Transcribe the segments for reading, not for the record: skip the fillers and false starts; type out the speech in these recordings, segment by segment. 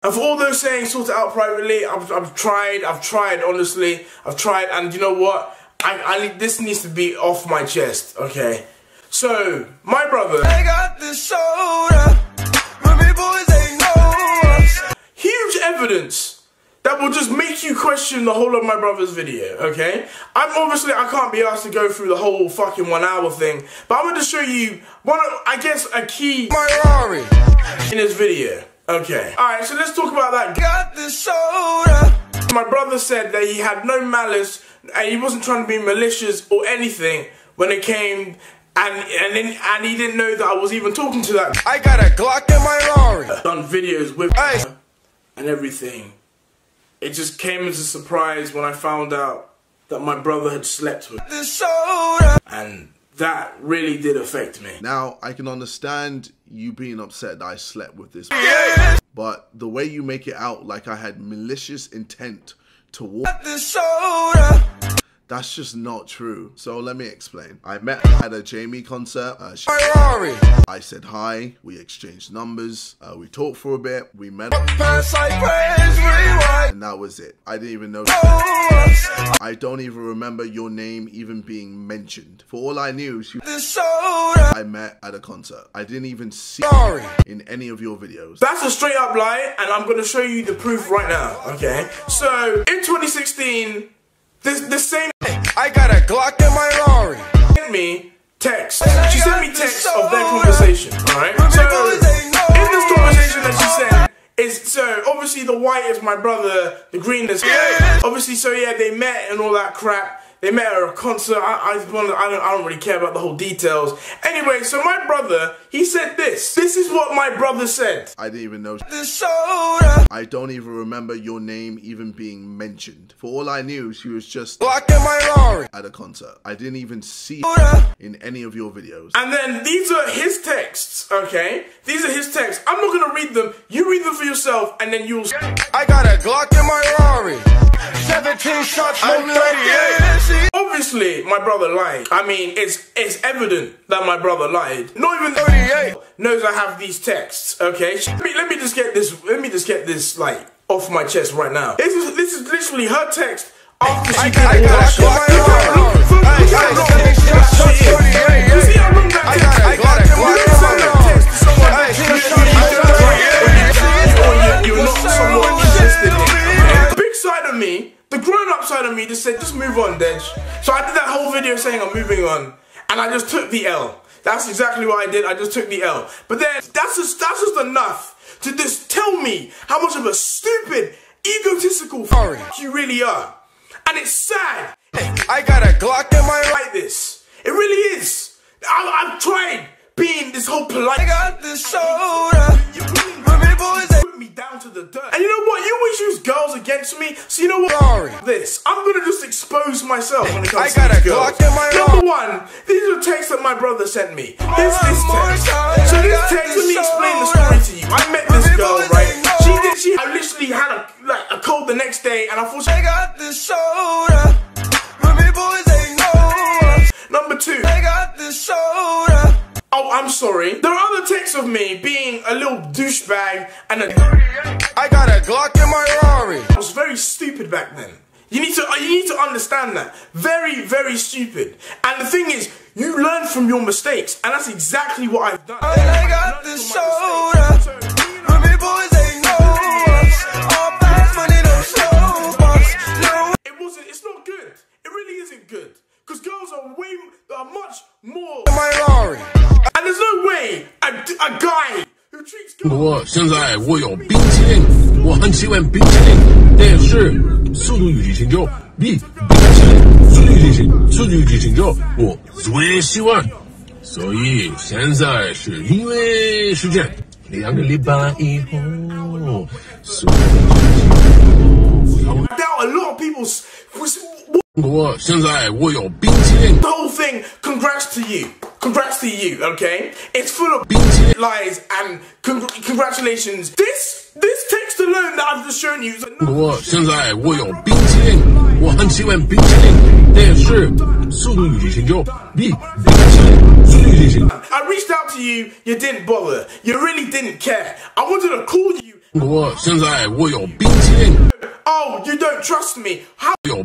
And for all those saying sort it out privately, I've tried, honestly. I've tried, and you know what? This needs to be off my chest, okay? So, my brother, I got the shoulder, but me boys ain't know us. Huge evidence that will just make you question the whole of my brother's video, okay? I can't be asked to go through the whole fucking 1 hour thing, but I'm gonna show you one of, I guess, a key Ferrari in this video. Okay. Alright, so let's talk about that. Got the shoulder. My brother said that he had no malice and he wasn't trying to be malicious or anything when it came, and he didn't know that I was even talking to that. I got a Glock in my Rari. I've done videos with her and everything. It just came as a surprise when I found out that my brother had slept with the shoulder. And that really did affect me. Now, I can understand you being upset that I slept with this, but the way you make it out like I had malicious intent towards the shoulder, that's just not true. So let me explain. I met her at a Jamie concert. I said hi, we exchanged numbers, we talked for a bit, we met up, and that was it. I didn't even know. I don't even remember your name even being mentioned. For all I knew, I met at a concert. I didn't even see in any of your videos. That's a straight up lie, and I'm gonna show you the proof right now, okay? So, in 2016, this same I got a Glock in my Rari sent me text. She sent me text of their conversation, alright? So, in this conversation that she sent, so obviously the white is my brother, the green is obviously. So yeah, they met and all that crap. They met at a concert. I don't really care about the whole details. Anyway, so my brother, he said this. This is what my brother said. I didn't even know. The shoulder. I don't even remember your name even being mentioned. For all I knew, she was just blocking my Rari at a concert. I didn't even see in any of your videos. And then these are his texts, okay? These are his texts. I'm not gonna read them. You read them for yourself, and then you'll. I got a Glock in my Rari. 17 shots, obviously my brother lied. I mean, it's evident that my brother lied. Not even 38 knows I have these texts, okay? Let me just get this like off my chest right now. This is literally her text after she did all that shit. You see how long that text? You're not someone interested in. The big side of me, the grown-up side of me, just said, just move on, Dej. So I did that whole video saying I'm moving on, and I just took the L. That's exactly what I did, I just took the L. But then, that's just enough to just tell me how much of a stupid, egotistical f*** you really are. And it's sad. I got a Glock in my like this. It really is. I've tried being this whole polite. I got the shoulder. Me down to the dirt. And you know what? You always use girls against me. So you know what? Sorry. This. I'm gonna just expose myself when it comes to these girls. Number one, these are texts that my brother sent me. Here's this text. So this text, let me explain the story to you. I met this girl, right? I literally had a cold the next day, and I thought she got the shoulder. Number 2. I got the shoulder. Oh, I'm sorry. There are other texts of me being a little douchebag and a I got a Glock in my Rari. I was very stupid back then. You need to understand that. Very, very stupid. And the thing is, you learn from your mistakes, and that's exactly what I've done. I got the shoulder. It's not good. It really isn't good. Because girls are much more in my Rari. And there's no way a guy who treats girls. 我现在我有冰淇淋，我很喜欢冰淇淋，但是速度与激情，所以现在是因为时间，2个礼拜以后，所以。 Now a lot of people the whole thing, congrats to you. Congrats to you, okay? It's full of lies and congratulations. This text alone that I've just shown you is I reached out to you, you didn't bother. You really didn't care. I wanted to call you 我有冰淇淋. Oh, you don't trust me. How do I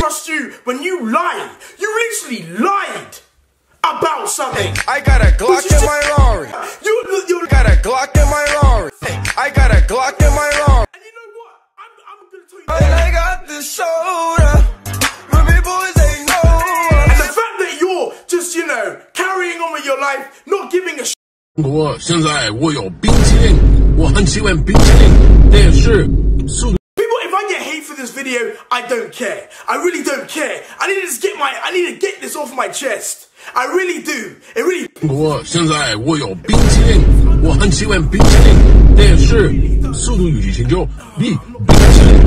trust you when you lied? You literally lied about something. I got a Glock in my lorry. You got a Glock in my lorry. I got a Glock in my lorry. And you know what? I'm gonna tell you that. And I got the shoulder. Ruby boys ain't no one. And the fact that you're just, you know, carrying on with your life, not giving a shit. 我有冰淇淋, 我很喜欢冰淇淋, 但是, people, if I get hate for this video, I don't care. I really don't care. I need to get this off my chest. I really do. It really. 我有冰淇淋, 我很喜欢冰淇淋, 但是, 速度与激情就比冰淇淋,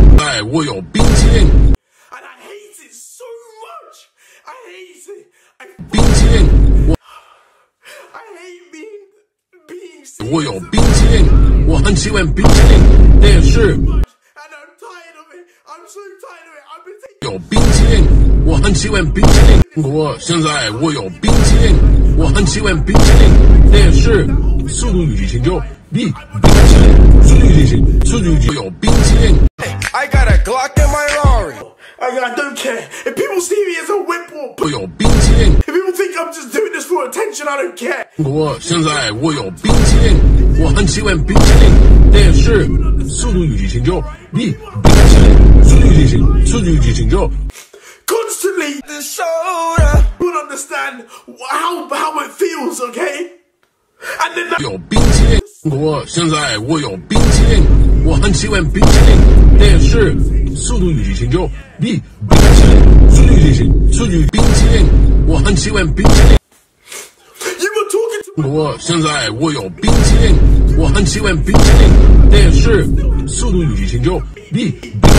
我有冰淇淋, and I hate it so much. I hate it.冰淇淋, I hate me. 我有冰淇淋, 我很喜欢冰淇淋, 但是,有冰淇淋, 我很喜欢冰淇淋, 我有冰淇淋, 我很喜欢冰淇淋, 但是, 速度与激情就比冰淇淋, 速度与激情, 有冰淇淋. I got a Glock in my lorry. I don't care. If people see me as a whip or put your beats in. If people think I'm just doing this for attention, I don't care. 我有冰淇淋, 我很喜欢冰淇淋, 但是, 速度与激情就比冰淇淋, 速度与激情就 constantly the shoulder. Don't understand how it feels, okay? And then 有冰淇淋, 我有冰淇淋。我很喜欢冰淇淋，但是速度与激情就比冰淇淋，速度与冰淇淋，我很喜欢冰淇淋。我有冰淇淋，我很喜欢冰淇淋，但是速度与激情就比冰淇淋。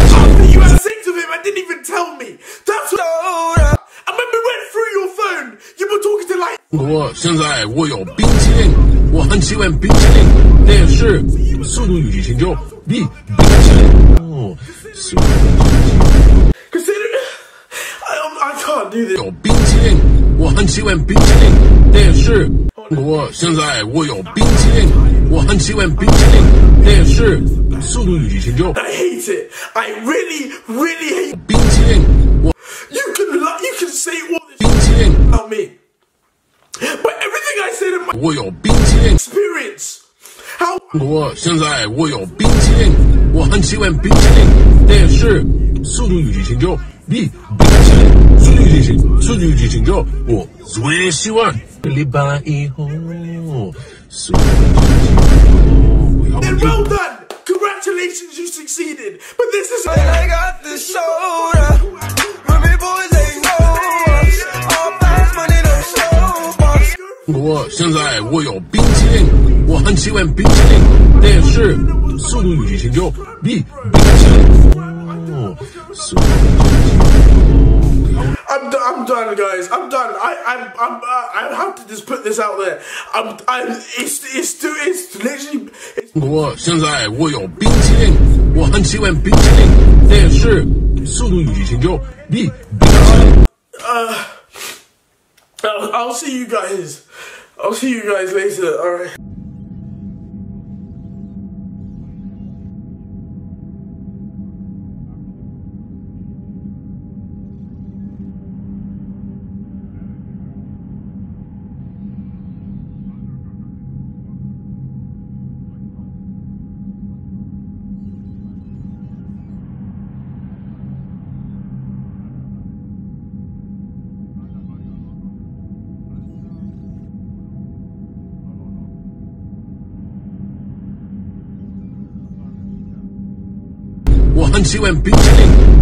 You were sick to him. I didn't even tell me. That's what I remember went through your phone. You were talking to like. 我有冰淇淋，我很喜欢冰淇淋，但是速度与激情就。Be oh, so consider I can't do this. 有冰淇淋, 我很喜欢冰淇淋, 但是, 我有冰淇淋, 我很喜欢冰淇淋, 但是, 速度与激情就 I hate it. I really hate 冰淇淋, you can say all this 冰淇淋, about me, but everything I said in my 我有冰淇淋 experience. How? 我有冰淇淋，我很喜欢冰淇淋，但是速度与激情就比冰淇淋，速度与激情就我最喜欢。礼拜以后，速度与激情。Then well done, congratulations, you succeeded. But this is and I got the shoulder. Ruby boys ain't no us. All fast money don't show us. 我有冰淇淋。我很喜欢冰淇淋，但是速度与激情就比冰淇淋。哦，速度与激情。I'm done, guys. I'm done. I have to just put this out there. It's literally. 我有冰淇淋，我很喜欢冰淇淋，但是速度与激情就比冰淇淋。I'll see you guys. I'll see you guys later. All right. I'm chewing beef.